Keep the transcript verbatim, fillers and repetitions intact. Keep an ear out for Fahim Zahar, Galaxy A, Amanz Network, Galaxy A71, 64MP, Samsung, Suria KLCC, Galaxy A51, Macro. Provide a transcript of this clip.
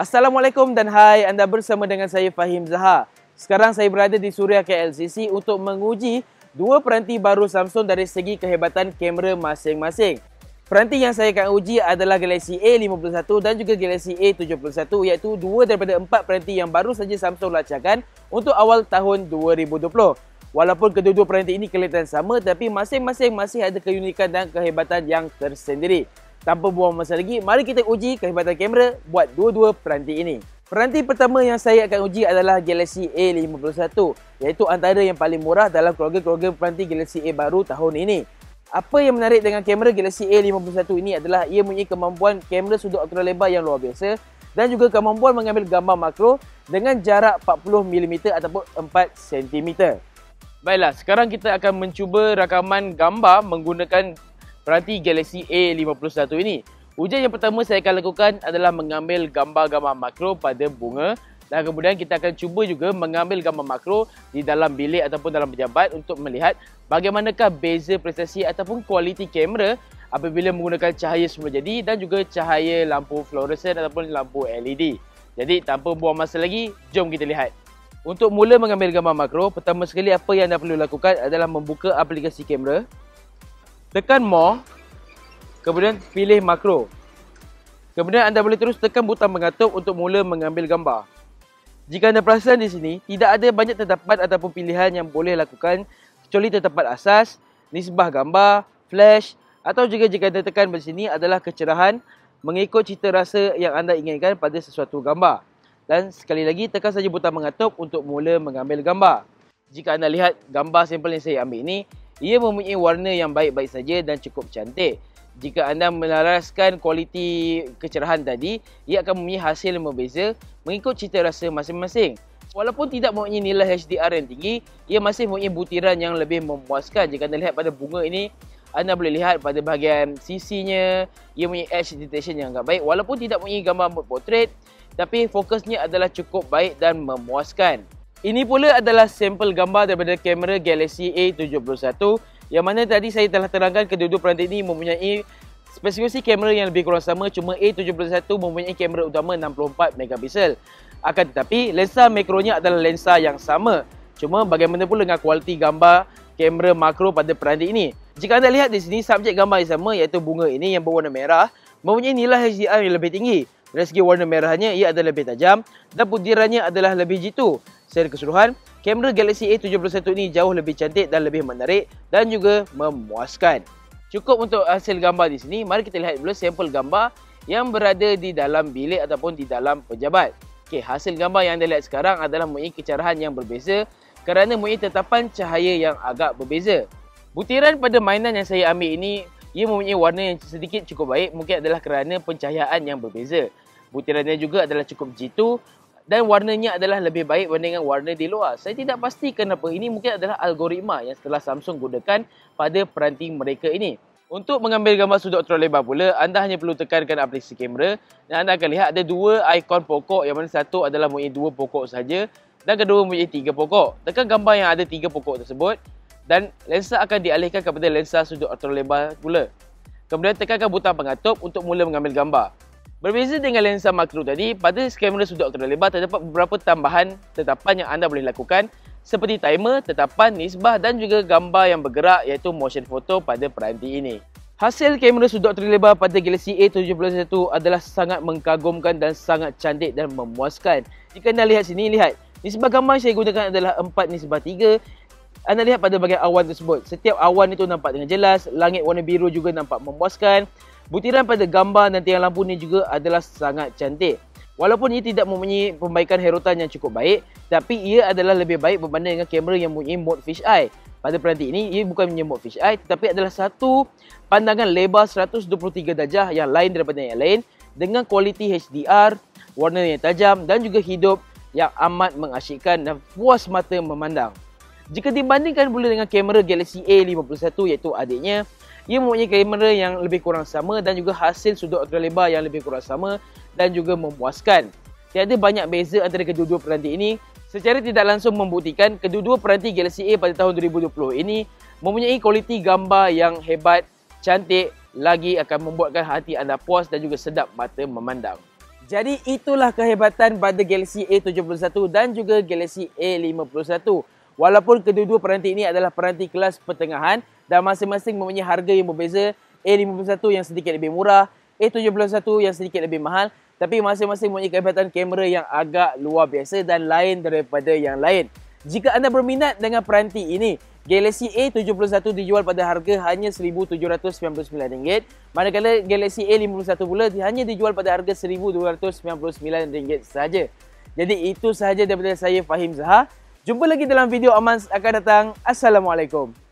Assalamualaikum dan hai, anda bersama dengan saya Fahim Zahar. Sekarang saya berada di Suria K L C C untuk menguji dua peranti baru Samsung dari segi kehebatan kamera masing-masing. Peranti yang saya akan uji adalah Galaxy A lima puluh satu dan juga Galaxy A tujuh puluh satu, iaitu dua daripada empat peranti yang baru saja Samsung lancarkan untuk awal tahun dua ribu dua puluh. Walaupun kedua-dua peranti ini kelihatan sama, tapi masing-masing masih ada keunikan dan kehebatan yang tersendiri. Tanpa buang masa lagi, mari kita uji kehebatan kamera buat dua-dua peranti ini. Peranti pertama yang saya akan uji adalah Galaxy A lima puluh satu, iaitu antara yang paling murah dalam keluarga-keluarga peranti Galaxy A baru tahun ini. Apa yang menarik dengan kamera Galaxy A lima puluh satu ini adalah ia mempunyai kemampuan kamera sudut ultralebar yang luar biasa dan juga kemampuan mengambil gambar makro dengan jarak empat puluh milimeter ataupun empat sentimeter. Baiklah, sekarang kita akan mencuba rakaman gambar menggunakan peranti Galaxy A lima puluh satu ini. Ujian yang pertama saya akan lakukan adalah mengambil gambar-gambar makro pada bunga, dan kemudian kita akan cuba juga mengambil gambar makro di dalam bilik ataupun dalam pejabat untuk melihat bagaimanakah beza prestasi ataupun kualiti kamera apabila menggunakan cahaya semula jadi dan juga cahaya lampu fluoresen ataupun lampu L E D. Jadi tanpa buang masa lagi, jom kita lihat. Untuk mula mengambil gambar makro, pertama sekali apa yang anda perlu lakukan adalah membuka aplikasi kamera. Tekan More, kemudian pilih Macro. Kemudian anda boleh terus tekan butang mengatup untuk mula mengambil gambar. Jika anda perasan di sini, tidak ada banyak tetapan ataupun pilihan yang boleh lakukan kecuali tetapan asas, nisbah gambar, flash, atau juga jika anda tekan di sini adalah kecerahan mengikut cita rasa yang anda inginkan pada sesuatu gambar. Dan sekali lagi, tekan saja butang mengatup untuk mula mengambil gambar. Jika anda lihat gambar sampel yang saya ambil ini, ia mempunyai warna yang baik-baik saja dan cukup cantik. Jika anda melaraskan kualiti kecerahan tadi, ia akan mempunyai hasil yang berbeza mengikut cita rasa masing-masing. Walaupun tidak mempunyai nilai H D R yang tinggi, ia masih mempunyai butiran yang lebih memuaskan. Jika anda lihat pada bunga ini, anda boleh lihat pada bahagian sisinya, ia mempunyai edge detection yang agak baik. Walaupun tidak mempunyai gambar mode portrait, tapi fokusnya adalah cukup baik dan memuaskan. Ini pula adalah sampel gambar daripada kamera Galaxy A tujuh puluh satu, yang mana tadi saya telah terangkan kedua-dua peranti ini mempunyai spesifikasi kamera yang lebih kurang sama, cuma A tujuh puluh satu mempunyai kamera utama enam puluh empat megapiksel. Akan tetapi, lensa makronya adalah lensa yang sama. Cuma bagaimana pula dengan kualiti gambar kamera makro pada peranti ini? Jika anda lihat di sini, subjek gambar yang sama iaitu bunga ini yang berwarna merah mempunyai nilai H D R yang lebih tinggi. Dari segi warna merahnya, ia adalah lebih tajam dan butirannya adalah lebih jitu. Secara keseluruhan, kamera Galaxy A tujuh puluh satu ini jauh lebih cantik dan lebih menarik dan juga memuaskan. Cukup untuk hasil gambar di sini, mari kita lihat dulu sampel gambar yang berada di dalam bilik ataupun di dalam pejabat. Okey, hasil gambar yang anda lihat sekarang adalah mempunyai kecerahan yang berbeza kerana mempunyai tetapan cahaya yang agak berbeza. Butiran pada mainan yang saya ambil ini, ia mempunyai warna yang sedikit cukup baik, mungkin adalah kerana pencahayaan yang berbeza. Butirannya juga adalah cukup jitu dan warnanya adalah lebih baik berbanding dengan warna di luar. Saya tidak pasti kenapa, ini mungkin adalah algoritma yang telah Samsung gunakan pada peranti mereka ini. Untuk mengambil gambar sudut ultralebar pula, anda hanya perlu tekankan aplikasi kamera dan anda akan lihat ada dua ikon pokok, yang mana satu adalah mempunyai dua pokok saja dan kedua mempunyai tiga pokok. Tekan gambar yang ada tiga pokok tersebut dan lensa akan dialihkan kepada lensa sudut ultralebar pula. Kemudian tekankan butang pengatup untuk mula mengambil gambar. Berbeza dengan lensa makro tadi, pada kamera sudut ultralebar terdapat beberapa tambahan tetapan yang anda boleh lakukan seperti timer, tetapan, nisbah dan juga gambar yang bergerak iaitu motion photo pada peranti ini. Hasil kamera sudut ultralebar pada Galaxy A tujuh puluh satu adalah sangat mengkagumkan dan sangat cantik dan memuaskan. Jika anda lihat sini, lihat nisbah gambar yang saya gunakan adalah empat nisbah tiga. Anda lihat pada bahagian awan tersebut, setiap awan itu nampak dengan jelas, langit warna biru juga nampak memuaskan. Butiran pada gambar dan tiang lampu ni juga adalah sangat cantik. Walaupun ia tidak mempunyai pembaikan herutan yang cukup baik, tapi ia adalah lebih baik berbanding dengan kamera yang mempunyai mode fish eye. Pada peranti ini, ia bukan mempunyai mode fish eye, tetapi adalah satu pandangan lebar seratus dua puluh tiga darjah yang lain daripada yang lain dengan kualiti H D R, warna yang tajam dan juga hidup yang amat mengasyikkan dan puas mata memandang. Jika dibandingkan pula dengan kamera Galaxy A lima puluh satu iaitu adiknya, ia mempunyai kamera yang lebih kurang sama dan juga hasil sudut ultralebar yang lebih kurang sama dan juga memuaskan. Tiada banyak beza antara kedua-dua peranti ini, secara tidak langsung membuktikan kedua-dua peranti Galaxy A pada tahun dua ribu dua puluh ini mempunyai kualiti gambar yang hebat, cantik, lagi akan membuatkan hati anda puas dan juga sedap mata memandang. Jadi itulah kehebatan pada Galaxy A tujuh satu dan juga Galaxy A lima satu. Walaupun kedua-dua peranti ini adalah peranti kelas pertengahan dan masing-masing mempunyai harga yang berbeza, A lima satu yang sedikit lebih murah, A tujuh satu yang sedikit lebih mahal, tapi masing-masing mempunyai kehebatan kamera yang agak luar biasa dan lain daripada yang lain. Jika anda berminat dengan peranti ini, Galaxy A tujuh satu dijual pada harga hanya seribu tujuh ratus sembilan puluh sembilan ringgit, manakala Galaxy A lima satu pula hanya dijual pada harga seribu dua ratus sembilan puluh sembilan ringgit sahaja. Jadi itu sahaja daripada saya, Fahim Zahar. Jumpa lagi dalam video Amans akan datang. Assalamualaikum.